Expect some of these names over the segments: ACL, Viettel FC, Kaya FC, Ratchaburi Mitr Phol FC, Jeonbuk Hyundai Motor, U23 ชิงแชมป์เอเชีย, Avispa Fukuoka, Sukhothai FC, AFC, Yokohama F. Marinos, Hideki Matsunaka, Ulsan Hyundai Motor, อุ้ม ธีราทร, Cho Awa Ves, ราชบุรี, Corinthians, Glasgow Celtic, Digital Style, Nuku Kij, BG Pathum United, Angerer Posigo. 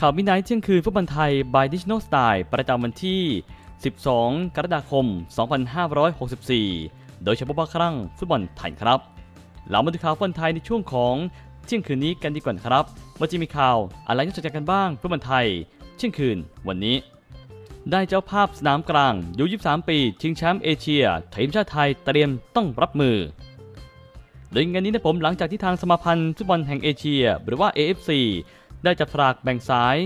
ข่าวมิดไนท์เที่ยงคืนฟุตบอลไทย by Digital Style ประจำวันที่ 12 กรกฎาคม 2564 โดยเฉพาะครั้งฟุตบอลไทยครับเรามาดูข่าวฟุตบอลไทยในช่วงของเที่ยงคืนนี้กันดีกว่าครับว่าจะมีข่าวอะไรน่าสนใจกันบ้างฟุตบอลไทยเที่ยงคืนวันนี้ได้เจ้าภาพสนามกลางอายุ 23 ปีชิงแชมป์เอเชียทีมชาติไทยเตรียมต้องรับมือโดยงานนี้นะผมหลังจากที่ทางสมาพันธ์ฟุตบอลแห่งเอเชียหรือว่า AFC ได้จับฉลากแบ่งสาย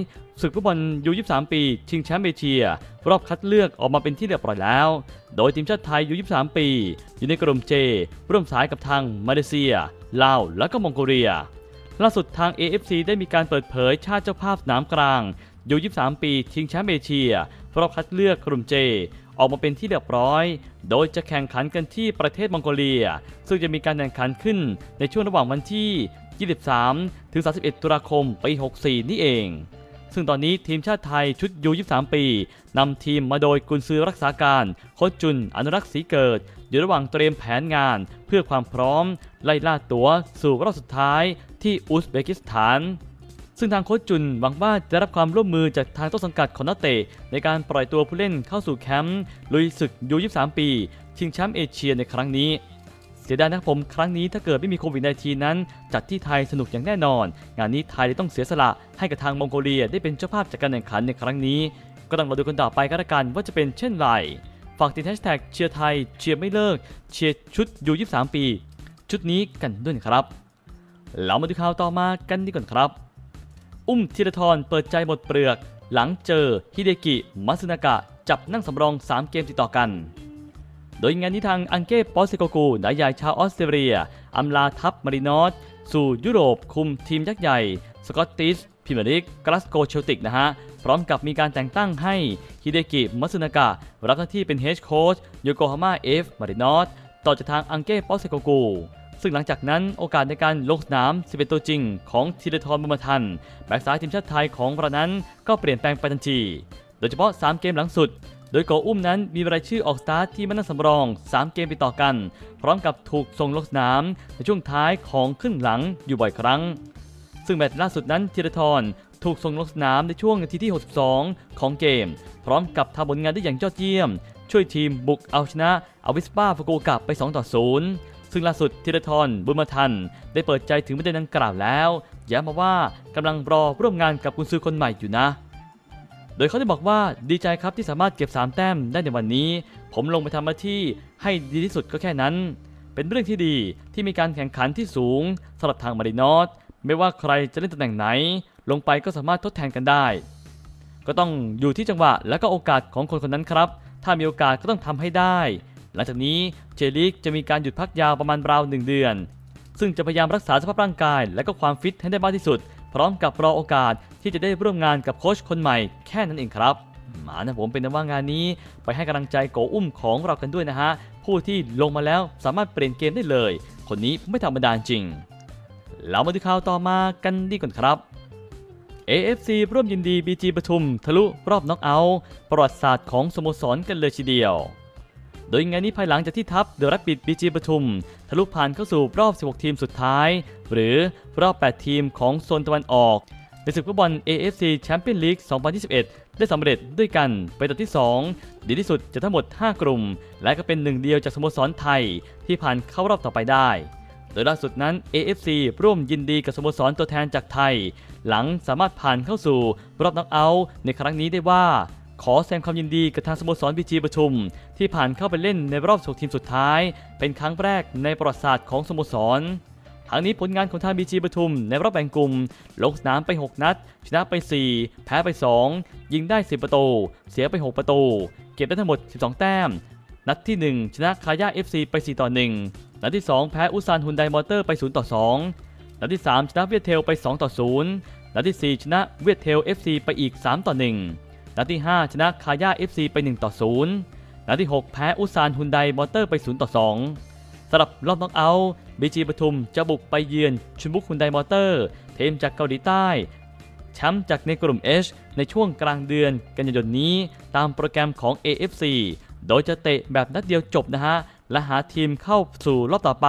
ศึกฟุตบอลอายุ 23 ปีชิงแชมป์เอเชียรอบคัดเลือกออกมาเป็นที่เรียบร้อยแล้วโดยทีมชาติไทยอายุ 23 ปีอยู่ในกลุ่ม J ร่วมสายกับทางมาเลเซียลาวและก็มองโกเลียล่าสุดทาง AFC ได้มีการเปิดเผยชาติเจ้าภาพสนามกลางอายุ 23 ปีชิงแชมป์เอเชียรอบคัดเลือกกลุ่ม J ออกมาเป็นที่เรียบร้อยโดยจะแข่งขันกันที่ประเทศมองโกเลียซึ่งจะมีการแข่งขันขึ้นในช่วงระหว่างวันที่ 23-31 ตุลาคมปี64นี้เองซึ่งตอนนี้ทีมชาติไทยชุดยู23 ปีนำทีมมาโดยกุนซือรักษาการโค้ชจุนอนุรักษ์ศรีเกิดอยู่ระหว่างเตรียมแผนงานเพื่อความพร้อมไล่ล่าตั๋วสู่รอบสุดท้ายที่อุซเบกิสถานซึ่งทางโค้ชจุนหวังว่าจะรับความร่วมมือจากทางต้นสังกัดของนักเตะในการปล่อยตัวผู้เล่นเข้าสู่แคมป์ลุยศึกยู23 ปีชิงแชมป์เอเชียในครั้งนี้เสียดายนะครับผมครั้งนี้ถ้าเกิดไม่มีโควิด -19 นั้นจัดที่ไทยสนุกอย่างแน่นอนงานนี้ไทยเลยต้องเสียสละให้กับทางมองโกเลียได้เป็นเจ้าภาพจัดการแข่งขันในครั้งนี้ก็ต้องรอดูกันต่อไปกันละกันว่าจะเป็นเช่นไรฝากติดแฮชแท็กเชียร์ไทยเชียร์ไม่เลิกเชียร์ชุดยู23 ปีชุดนี้กันด้วยครับเรามาดูข่าวต่อมากันดีก่อนครับอุ้มธีรธรเปิดใจหมดเปลือกหลังเจอฮิเดกิมัซึนากะจับนั่งสำรอง3 เกมติดต่อกันโดยงานนี้ทางอังเก้ปอซิโกกูนายใหญ่ชาวออสเตรเลียอำลาทัพมารินอสสู่ยุโรปคุมทีมยักษ์ใหญ่สกอตติชพรีเมียร์ลีกกลาสโกเชลติกนะฮะพร้อมกับมีการแต่งตั้งให้ฮิเดกิมัซึนากะรับหน้าที่เป็นเฮดโค้ชโยโกฮาม่าเอฟมารินอสต่อจากทางอังเก้ปอซิโกกูซึ่งหลังจากนั้นโอกาสในการลงสนาม11ตัวจริงของธีรธรบุญมาทันแบ็กซ้ายทีมชาติไทยของเรานั้นก็เปลี่ยนแปลงไปทันทีโดยเฉพาะ3 เกมหลังสุดโดยโกอุ้มนั้นมีรายชื่อออกสตาร์ทที่มานั่งสำรอง3 เกมติดต่อกันพร้อมกับถูกส่งลงสนามในช่วงท้ายของครึ่งหลังอยู่บ่อยครั้งซึ่งแมตช์ล่าสุดนั้นธีรธรถูกส่งลงสนามในช่วงนาทีที่62ของเกมพร้อมกับทำผลงานได้อย่างยอดเยี่ยมช่วยทีมบุกเอาชนะอาวิสปาฟุกุโอกะไป2-0ซึ่งล่าสุดธีรธรบุญมาทันได้เปิดใจถึงประเด็นดังกล่าวแล้วย้ำมาว่ากำลังรอร่วมงานกับกุนซือคนใหม่อยู่นะโดยเขาได้บอกว่าดีใจครับที่สามารถเก็บ3 แต้มได้ในวันนี้ผมลงไปทำหน้าที่ให้ดีที่สุดก็แค่นั้นเป็นเรื่องที่ดีที่มีการแข่งขันที่สูงสำหรับทางมารินอสไม่ว่าใครจะเล่นตำแหน่งไหนลงไปก็สามารถทดแทนกันได้ก็ต้องอยู่ที่จังหวะและก็โอกาสของคนคนนั้นครับถ้ามีโอกาสก็ต้องทำให้ได้หลังจากนี้เจลิกจะมีการหยุดพักยาวประมาณราว1 เดือนซึ่งจะพยายามรักษาสภาพร่างกายและก็ความฟิตให้ได้มากที่สุดพร้อมกับรอโอกาสที่จะได้ร่วมงานกับโค้ชคนใหม่แค่นั้นเองครับมานะผมเป็นว่างานนี้ไปให้กำลังใจโกอุ้มของเรากันด้วยนะฮะผู้ที่ลงมาแล้วสามารถเปลี่ยนเกมได้เลยคนนี้ไม่ธรรมดาจริงเรามาดูข่าวต่อมากันดีก่อนครับ AFC ร่วมยินดี BG ปทุมทะลุรอบน็อกเอาท์ประวัติศาสตร์ของสโมสรกันเลยทีเดียวโดยงานนี้ภายหลังจากที่ทัพเดอะแรปปิดบีจีปทุมทะลุผ่านเข้าสู่รอบ16 ทีมสุดท้ายหรือรอบ8 ทีมของโซนตะวันออกในศึกฟุตบอล AFC Champions League 2021 ได้สำเร็จด้วยกันไปตัดที่ 2 ดีที่สุดจะทั้งหมด 5 กลุ่มและก็เป็นหนึ่งเดียวจากสโมสรไทยที่ผ่านเข้ารอบต่อไปได้โดยล่าสุดนั้น AFC ร่วมยินดีกับสโมสรตัวแทนจากไทยหลังสามารถผ่านเข้าสู่รอบน็อกเอาท์ในครั้งนี้ได้ว่าขอแสดงความยินดีกับทางสโมสรบีจีปทุมที่ผ่านเข้าไปเล่นในรอบ16 ทีมสุดท้ายเป็นครั้งแรกในประวัติศาสตร์ของสโมสรทั้งนี้ผลงานของทางบีจีปทุมในรอบแบ่งกลุ่มลงสนามไป6 นัดชนะไป4แพ้ไป2ยิงได้10 ประตูเสียไป6 ประตูเก็บได้ทั้งหมด12 แต้มนัดที่ 1 ชนะคาย่า FC ไป 4-1 นัดที่ 2 แพ้อุซานฮุนไดมอเตอร์ไป 0-2 นัดที่ 3 ชนะเวียดเทลไป 2-0 นัดที่ 4 ชนะเวียดเทล FC ไปอีก 3-1นัดที่ 5 ชนะคาย่า FC ไป 1-0 นัดที่ 6 แพ้อุซานฮุนไดมอเตอร์ไป 0-2 สำหรับรอบน็อกเอาท์บีจีปทุมจะบุกไปเยือนชุนบุกฮุนไดมอเตอร์ทีมจากเกาหลีใต้แชมป์จากในกลุ่ม H ในช่วงกลางเดือนกันยายนนี้ตามโปรแกรมของ AFC โดยจะเตะแบบนัดเดียวจบนะฮะและหาทีมเข้าสู่รอบต่อไป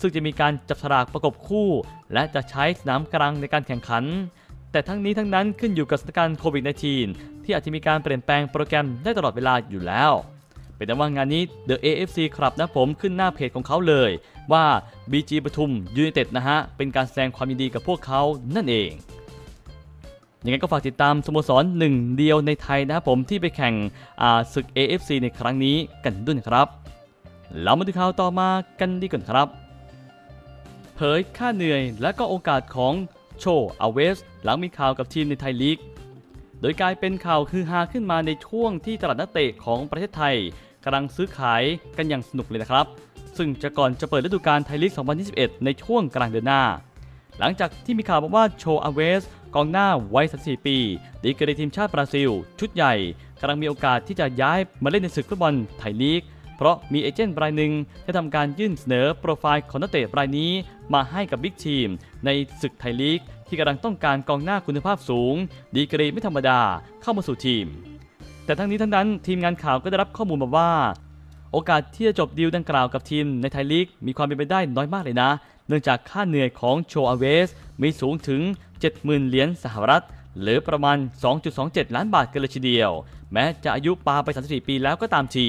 ซึ่งจะมีการจับฉลากประกบคู่และจะใช้สนามกลางในการแข่งขัน แต่ทั้งนี้ทั้งนั้นขึ้นอยู่กับสถานการณ์โควิด -19 ที่อาจจะมีการเปลี่ยนแปลงโปรแกรมได้ตลอดเวลาอยู่แล้วเป็นแต่ว่างานนี้ The AFC ครับนะผมขึ้นหน้าเพจของเขาเลยว่า BG ปทุมยูไนเต็ดนะฮะเป็นการแสดงความยินดีกับพวกเขานั่นเองยังไงก็ฝากติดตามสโมสรหนึ่งเดียวในไทยนะครับผมที่ไปแข่งศึก AFC ในครั้งนี้กันด้วยครับแล้วมาดูข่าวต่อมากันดีก่อนครับเผยค่าเหนื่อยและก็โอกาสของโชอาเวสหลังมีข่าวกับทีมในไทยลีกโดยกลายเป็นข่าวฮือฮาขึ้นมาในช่วงที่ตลาดนักเตะของประเทศไทยกำลังซื้อขายกันอย่างสนุกเลยนะครับซึ่งจะก่อนจะเปิดฤดูกาลไทยลีก 2021 ในช่วงกลางเดือนหน้าหลังจากที่มีข่าวบอกว่าโชอาเวสกองหน้าวัย 34 ปีดีกรีทีมชาติบราซิลชุดใหญ่กำลังมีโอกาสที่จะย้ายมาเล่นในศึกฟุตบอลไทยลีกเพราะมีเอเจนต์รายหนึ่งได้ทำการยื่นเสนอโปรไฟล์ของนักเตะรายนี้มาให้กับบิ๊กทีมในศึกไทยลีกที่กำลังต้องการกองหน้าคุณภาพสูงดีกรีไม่ธรรมดาเข้ามาสู่ทีมแต่ทั้งนี้ทั้งนั้นทีมงานข่าวก็ได้รับข้อมูลมาว่าโอกาสที่จะจบดีลดังกล่าวกับทีมในไทยลีกมีความเป็นไปได้น้อยมากเลยนะเนื่องจากค่าเหนื่อยของโชอาเวสมีสูงถึง 70,000 เหรียญสหรัฐหรือประมาณ 2.27 ล้านบาทกันเลยทีเดียวแม้จะอายุปาไป 34 ปีแล้วก็ตามที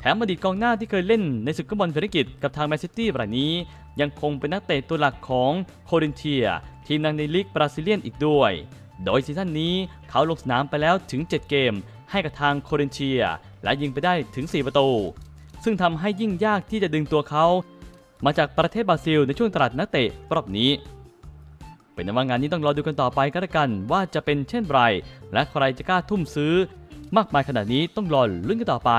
แถมอดีตกองหน้าที่เคยเล่นในศึกฟุตบอลเฟรนกิตกับทางแมนซิตี้รายนี้ยังคงเป็นนักเตะตัวหลักของโครินเทียทีมดังในลีกบราซิเลียนอีกด้วยโดยซีซั่นนี้เขาลงสนามไปแล้วถึง 7 เกมให้กับทางโครินเทียและยิงไปได้ถึง 4 ประตูซึ่งทำให้ยิ่งยากที่จะดึงตัวเขามาจากประเทศบราซิลในช่วงตลาดนักเตะรอบนี้เป็นว่างานนี้ต้องรอดูกันต่อไปก็แล้วกันว่าจะเป็นเช่นไรและใครจะกล้าทุ่มซื้อมากมายขนาดนี้ต้องรอลุ้นกันต่อไป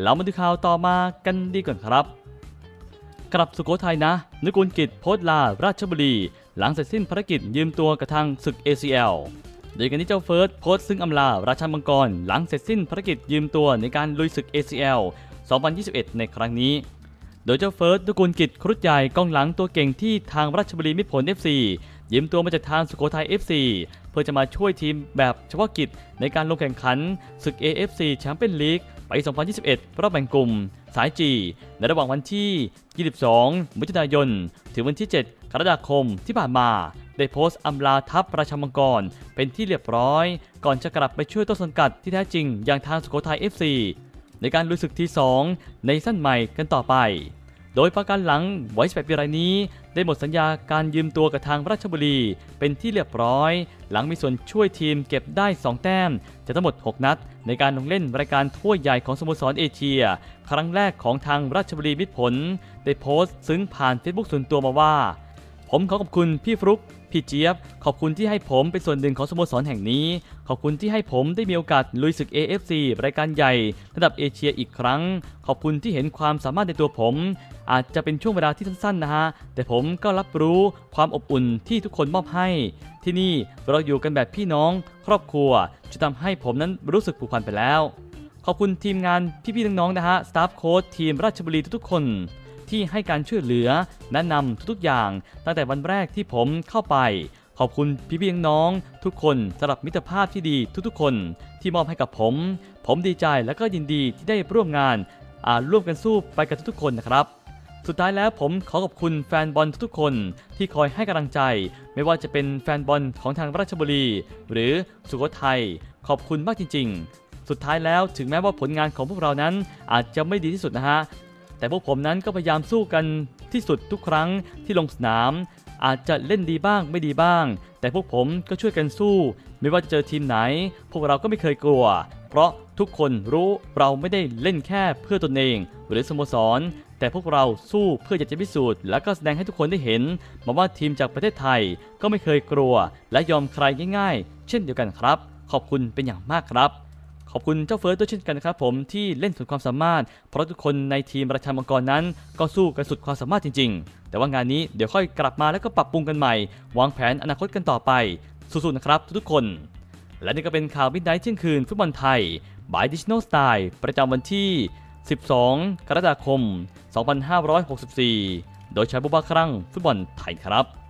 เรามาดูข่าวต่อมากันดีก่อนครับกลับสุโขทัยนะนุกูลกิจโพสต์ลาราชบุรีหลังเสร็จสิ้นภารกิจยืมตัวกระทั่งศึก ACL โดยกันที่เจ้าเฟิร์สโพสต์ซึ่งอำลาราชมังกรหลังเสร็จสิ้นภารกิจยืมตัวในการลุยศึก ACL 2021 ในครั้งนี้โดยเจ้าเฟิร์สนุกูลกิจครุฑใหญ่กองหลังตัวเก่งที่ทางราชบุรีมิตรผล FC ยืมตัวมาจากทางสุโขทัย FC เพื่อจะมาช่วยทีมแบบเฉพาะกิจในการลงแข่งขันศึก AFC แชมเปี้ยนลีกไป 2021 รอบแบ่งกลุ่มสาย G ในระหว่างวันที่ 22 มิถุนายนถึงวันที่ 7 กรกฎาคมที่ผ่านมาได้โพสต์อำลาทัพราชมังกรเป็นที่เรียบร้อยก่อนจะกลับไปช่วยต้นสังกัดที่แท้จริงอย่างทางสุโขทัย FC ในการลุยศึกที่ 2 ในซีซั่นใหม่กันต่อไปโดยประกันหลังวัย 18 ปีรายนี้ได้หมดสัญญาการยืมตัวกับทางราชบุรีเป็นที่เรียบร้อยหลังมีส่วนช่วยทีมเก็บได้ 2 แต้มจากทั้งหมด 6 นัดในการลงเล่นรายการถ้วยใหญ่ของสโมสรเอเชียครั้งแรกของทางราชบุรีมิตรผลได้โพสต์ซึ้งผ่าน Facebook ส่วนตัวมาว่าผมขอขอบคุณพี่ฟลุ๊กพี่เจี๊ยบขอบคุณที่ให้ผมเป็นส่วนหนึ่งของสโมสรแห่งนี้ขอบคุณที่ให้ผมได้มีโอกาสลุยศึก AFC รายการใหญ่ระดับเอเชียอีกครั้งขอบคุณที่เห็นความสามารถในตัวผมอาจจะเป็นช่วงเวลาที่สั้นๆนะฮะแต่ผมก็รับรู้ความอบอุ่นที่ทุกคนมอบให้ที่นี่เราอยู่กันแบบพี่น้องครอบครัวจะทำให้ผมนั้นรู้สึกผูกพันไปแล้วขอบคุณทีมงานพี่ๆน้องๆนะฮะสตาฟโค้ชทีมราชบุรีทุกๆคนที่ให้การช่วยเหลือแนะนำทุกๆอย่างตั้งแต่วันแรกที่ผมเข้าไปขอบคุณพี่ๆน้องๆทุกคนสำหรับมิตรภาพที่ดีทุกๆคนที่มอบให้กับผมดีใจและก็ยินดีที่ได้ร่วมงานร่วมกันสู้ไปกับทุกๆคนนะครับสุดท้ายแล้วผมขอขอบคุณแฟนบอลทุกๆคนที่คอยให้กำลังใจไม่ว่าจะเป็นแฟนบอลของทางราชบุรีหรือสุโขทัยขอบคุณมากจริงๆสุดท้ายแล้วถึงแม้ว่าผลงานของพวกเรานั้นอาจจะไม่ดีที่สุดนะฮะแต่พวกผมนั้นก็พยายามสู้กันที่สุดทุกครั้งที่ลงสนามอาจจะเล่นดีบ้างไม่ดีบ้างแต่พวกผมก็ช่วยกันสู้ไม่ว่าจะเจอทีมไหนพวกเราก็ไม่เคยกลัวเพราะทุกคนรู้เราไม่ได้เล่นแค่เพื่อตนเองหรือสโมสรแต่พวกเราสู้เพื่ออยากจะพิสูจน์และก็แสดงให้ทุกคนได้เห็นมาว่าทีมจากประเทศไทยก็ไม่เคยกลัวและยอมใครง่ายๆเช่นเดียวกันครับขอบคุณเป็นอย่างมากครับขอบคุณเจ้าเฟิร์สด้วยเช่นกันนะครับผมที่เล่นสุดความสามารถเพราะทุกคนในทีมราชมังกรนั้นก็สู้กันสุดความสามารถจริงๆแต่ว่างานนี้เดี๋ยวค่อยกลับมาแล้วก็ปรับปรุงกันใหม่วางแผนอนาคตกันต่อไปสู้ๆนะครับทุกๆคนและนี่ก็เป็นข่าวมิดไนท์เที่ยงคืนฟุตบอลไทยบายดิจิทัลสไตล์ประจำวันที่ 12 กรกฎาคม 2564โดยใช้บุบาครั่งฟุตบอลไทยครับ